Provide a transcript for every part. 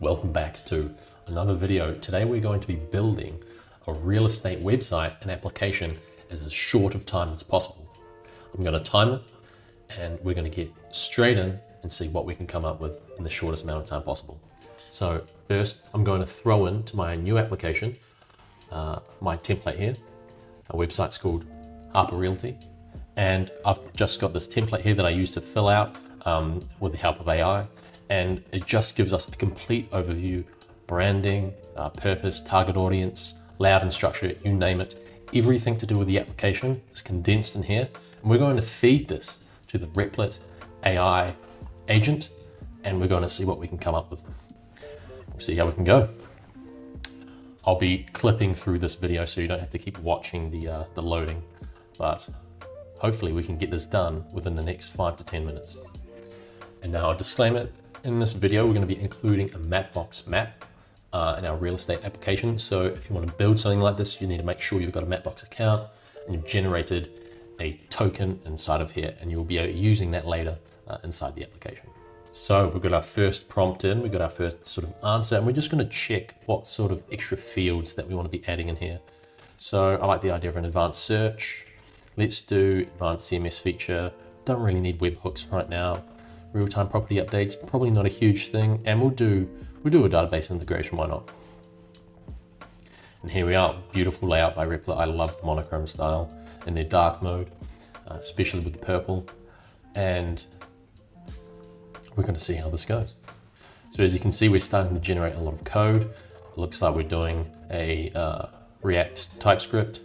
Welcome back to another video. Today we're going to be building a real estate website and application as short of time as possible. I'm going to time it and we're going to get straight in and see what we can come up with in the shortest amount of time possible. So first I'm going to throw into my new application my template here. Our website's called Harper Realty and I've just got this template here that I use to fill out with the help of AI. And it just gives us a complete overview, branding, purpose, target audience, layout and structure, you name it. Everything to do with the application is condensed in here. And we're going to feed this to the Replit AI agent, and we're going to see what we can come up with. We'll see how we can go. I'll be clipping through this video so you don't have to keep watching the loading, but hopefully we can get this done within the next 5 to 10 minutes. And now a disclaimer. In this video, we're going to be including a Mapbox map in our real estate application. So if you want to build something like this, you need to make sure you've got a Mapbox account and you've generated a token inside of here, and you'll be using that later inside the application. So we've got our first prompt in, we've got our first sort of answer, and we're just going to check what sort of extra fields that we want to be adding in here. So I like the idea of an advanced search. Let's do advanced CMS feature. Don't really need webhooks right now. Real-time property updates, probably not a huge thing, and we'll do a database integration, why not? And here we are, beautiful layout by Replit. I love the monochrome style in their dark mode, especially with the purple. And we're going to see how this goes. So as you can see, we're starting to generate a lot of code. It looks like we're doing a React TypeScript,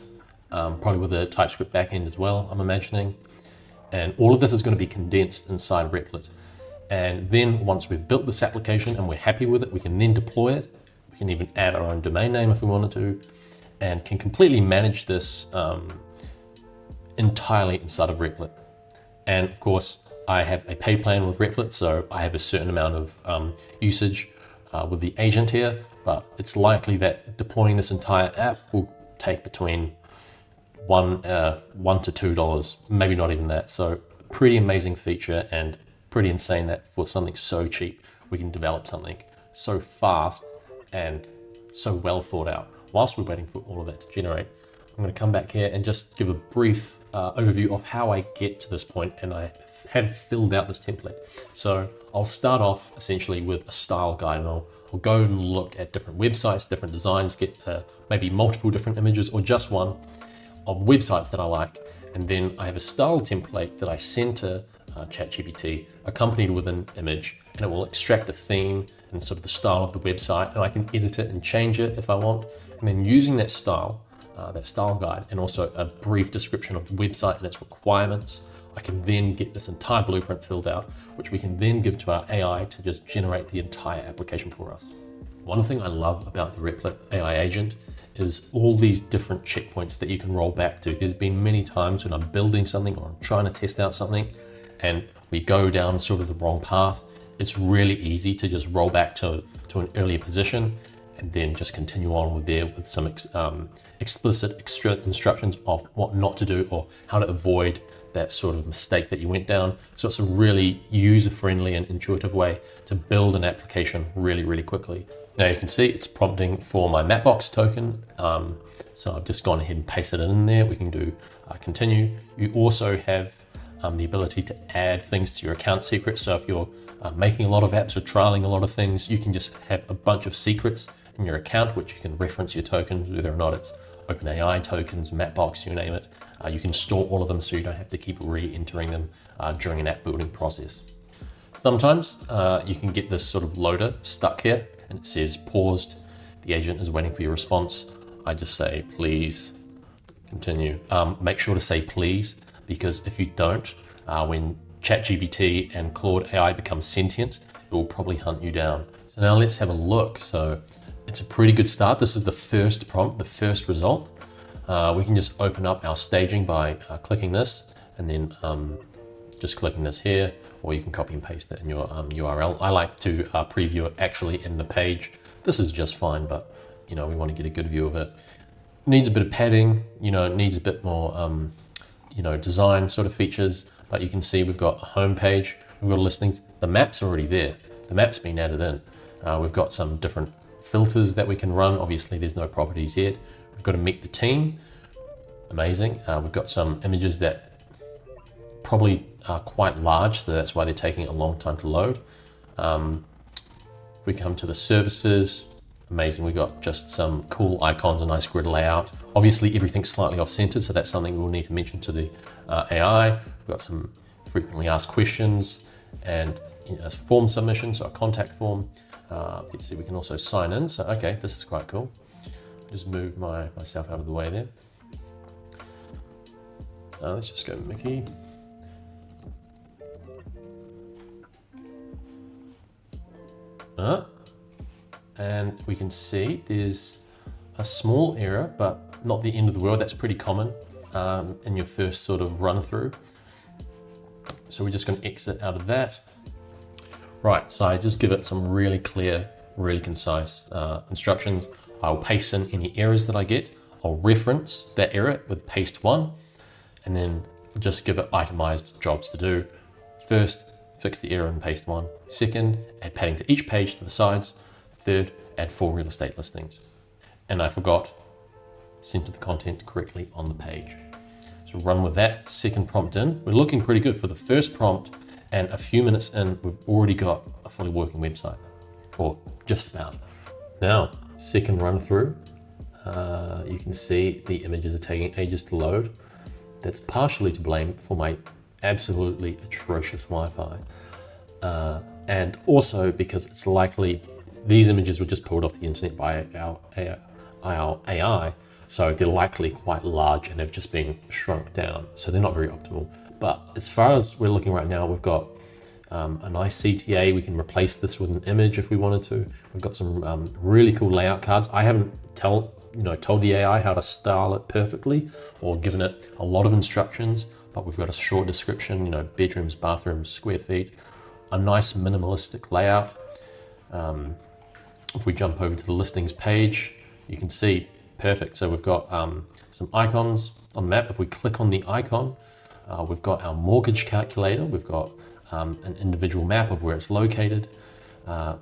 probably with a TypeScript backend as well, I'm imagining. And all of this is going to be condensed inside Replit. And then once we've built this application and we're happy with it, we can then deploy it. We can even add our own domain name if we wanted to, and can completely manage this entirely inside of Replit. And of course, I have a pay plan with Replit, so I have a certain amount of usage with the agent here, but it's likely that deploying this entire app will take between $1 to $2, maybe not even that. So pretty amazing feature and pretty insane that for something so cheap, we can develop something so fast and so well thought out. Whilst we're waiting for all of that to generate, I'm going to come back here and just give a brief overview of how I get to this point, and I have filled out this template. So I'll start off essentially with a style guide, and I'll go and look at different websites, different designs, get maybe multiple different images or just one, of websites that I like. And then I have a style template that I send to ChatGPT accompanied with an image, and it will extract the theme and sort of the style of the website, and I can edit it and change it if I want. And then using that style guide, and also a brief description of the website and its requirements, I can then get this entire blueprint filled out, which we can then give to our AI to just generate the entire application for us. One thing I love about the Replit AI agent is all these different checkpoints that you can roll back to. There's been many times when I'm building something or I'm trying to test out something and we go down sort of the wrong path. It's really easy to just roll back to an earlier position and then just continue on with there with some explicit extra instructions of what not to do or how to avoid that sort of mistake that you went down. So it's a really user-friendly and intuitive way to build an application really, really quickly. Now you can see it's prompting for my Mapbox token. So I've just gone ahead and pasted it in there. We can do continue. You also have the ability to add things to your account secrets. So if you're making a lot of apps or trialing a lot of things, you can just have a bunch of secrets in your account, which you can reference your tokens, whether or not it's OpenAI tokens, Mapbox, you name it. You can store all of them so you don't have to keep re-entering them during an app building process. Sometimes you can get this sort of loader stuck here and it says paused. The agent is waiting for your response. I just say, please continue. Make sure to say please, because if you don't, when ChatGPT and Claude AI become sentient, it will probably hunt you down. So now let's have a look. So it's a pretty good start. This is the first prompt, the first result. We can just open up our staging by clicking this and then just clicking this here, or you can copy and paste it in your URL. I like to preview it actually in the page. This is just fine, but you know, we want to get a good view of it. Needs a bit of padding, you know, it needs a bit more, you know, design sort of features, but you can see we've got a home page, we've got a listings, the map's already there. The map's been added in. We've got some different filters that we can run. Obviously there's no properties yet. We've got to meet the team. Amazing. We've got some images that probably are quite large, so that's why they're taking a long time to load. If we come to the services, amazing. We got just some cool icons, a nice grid layout. Obviously everything's slightly off center, so that's something we'll need to mention to the AI. We've got some frequently asked questions and form submission, so a contact form. Let's see, we can also sign in. So, okay, this is quite cool. Just move myself out of the way there. Let's just go Mickey. And we can see there's a small error, but not the end of the world. That's pretty common in your first sort of run through. So we're just going to exit out of that. Right, so I just give it some really clear, really concise instructions. I'll paste in any errors that I get. I'll reference that error with paste one, and then just give it itemized jobs to do. First, fix the error in paste one. Second, add padding to each page to the sides. Third, add 4 real estate listings. And I forgot, center the content correctly on the page. So run with that second prompt in. We're looking pretty good for the first prompt, and a few minutes in, we've already got a fully working website, or just about. Now, second run through, you can see the images are taking ages to load. That's partially to blame for my absolutely atrocious Wi-Fi. And also because it's likely these images were just pulled off the internet by our AI, so they're likely quite large and have just been shrunk down, so they're not very optimal. But as far as we're looking right now, we've got a nice CTA. We can replace this with an image if we wanted to. We've got some really cool layout cards. I haven't told the AI how to style it perfectly or given it a lot of instructions, but we've got a short description, bedrooms, bathrooms, square feet, a nice minimalistic layout. If we jump over to the listings page, you can see, perfect. So we've got some icons on the map. If we click on the icon, we've got our mortgage calculator. We've got an individual map of where it's located,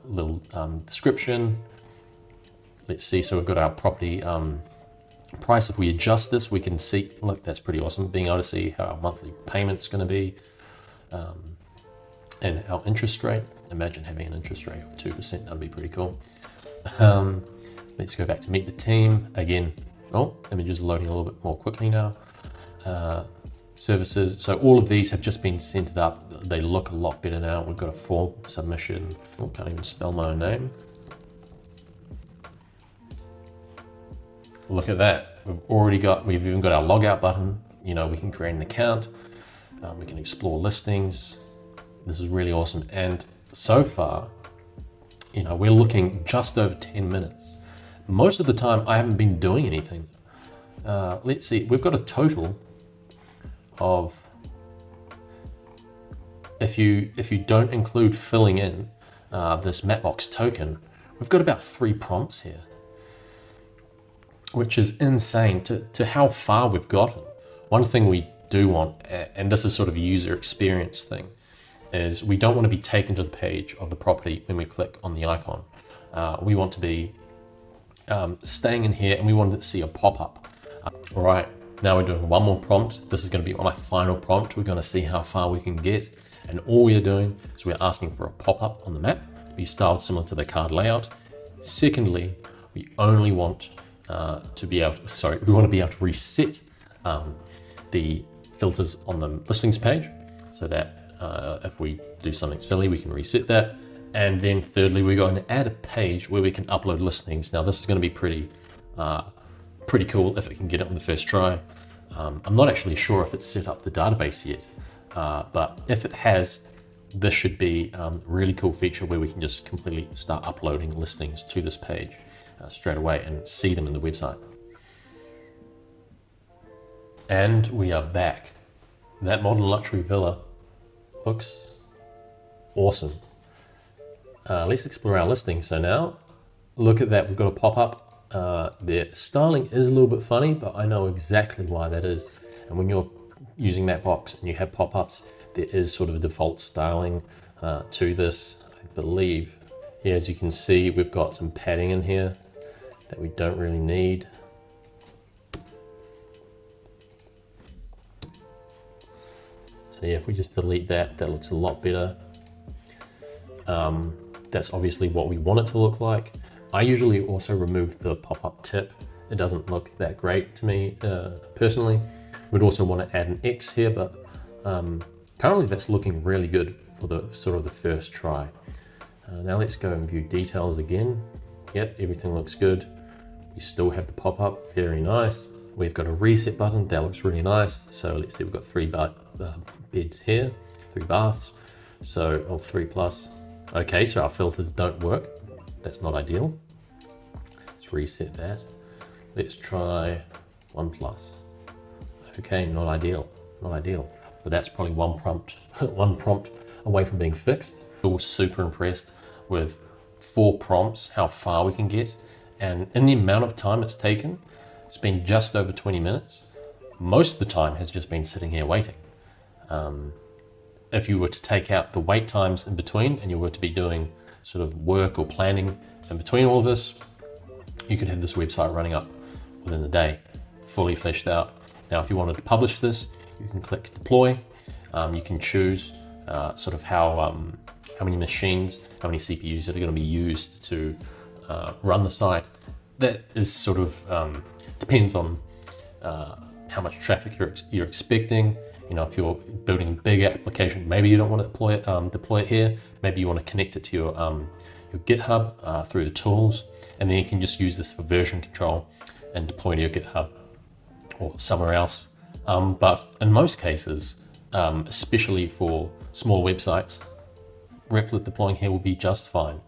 little description. Let's see, so we've got our property price. If we adjust this, we can see, look, that's pretty awesome. Being able to see how our monthly payment's gonna be and our interest rate. Imagine having an interest rate of 2%, that'd be pretty cool. Let's go back to meet the team again. Oh, images are loading a little bit more quickly now. Services, so all of these have just been centered up. They look a lot better now. We've got a form submission. Oh, can't even spell my own name. Look at that. We've even got our logout button. We can create an account. We can explore listings. This is really awesome. And so far, we're looking just over 10 minutes. Most of the time I haven't been doing anything. Let's see, we've got a total of, if you don't include filling in this Mapbox token, we've got about 3 prompts here, which is insane to how far we've gotten. One thing we do want, and this is sort of a user experience thing, is we don't want to be taken to the page of the property when we click on the icon. We want to be staying in here, and we want to see a pop-up. All right, now we're doing one more prompt. This is going to be my final prompt. We're going to see how far we can get. And all we are doing is we're asking for a pop-up on the map to be styled similar to the card layout. Secondly, we only want to be able to reset the filters on the listings page, so that if we do something silly, we can reset that. And then thirdly, we're going to add a page where we can upload listings. Now this is going to be pretty cool if it can get it on the first try. I'm not actually sure if it's set up the database yet, but if it has, this should be a really cool feature where we can just completely start uploading listings to this page straight away and see them in the website. And we are back. That modern luxury villa looks awesome. Let's explore our listing. So now, look at that, we've got a pop-up. The styling is a little bit funny, but I know exactly why that is. And when you're using Mapbox and you have pop-ups, there is sort of a default styling to this, I believe. Yeah, as you can see, we've got some padding in here that we don't really need. So yeah, if we just delete that, that looks a lot better. That's obviously what we want it to look like. I usually also remove the pop-up tip. It doesn't look that great to me personally. We'd also want to add an X here, but currently that's looking really good for the sort of the first try. Now let's go and view details again. Yep, everything looks good. We still have the pop-up, very nice. We've got a reset button, that looks really nice. So let's see, we've got three beds here, three baths, so, or three plus. Okay, so our filters don't work. That's not ideal. Let's reset that. Let's try one plus. Okay, not ideal, not ideal. But that's probably one prompt, one prompt away from being fixed. Still super impressed with 4 prompts, how far we can get. And in the amount of time it's taken, it's been just over 20 minutes. Most of the time has just been sitting here waiting. If you were to take out the wait times in between and you were to be doing sort of work or planning in between all of this, you could have this website running up within the day, fully fleshed out. Now, if you wanted to publish this, you can click deploy. You can choose sort of how many machines, how many CPUs that are going to be used to run the site. That is sort of depends on how much traffic you're expecting. You know, if you're building a big application, maybe you don't want to deploy it here. Maybe you want to connect it to your GitHub through the tools, and then you can just use this for version control and deploy to your GitHub or somewhere else. But in most cases, especially for small websites, Replit deploying here will be just fine.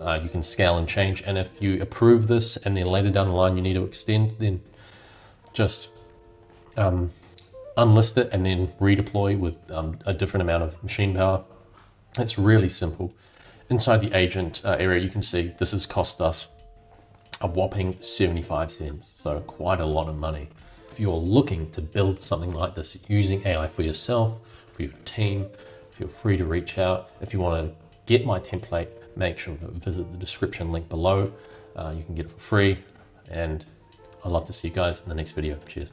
You can scale and change, and if you approve this and then later down the line you need to extend, then just unlist it and then redeploy with a different amount of machine power. It's really simple. Inside the agent area, you can see this has cost us a whopping 75 cents, so quite a lot of money. If you're looking to build something like this using AI for yourself, for your team, feel free to reach out. If you want to get my template, make sure to visit the description link below. You can get it for free, and I'd love to see you guys in the next video. Cheers.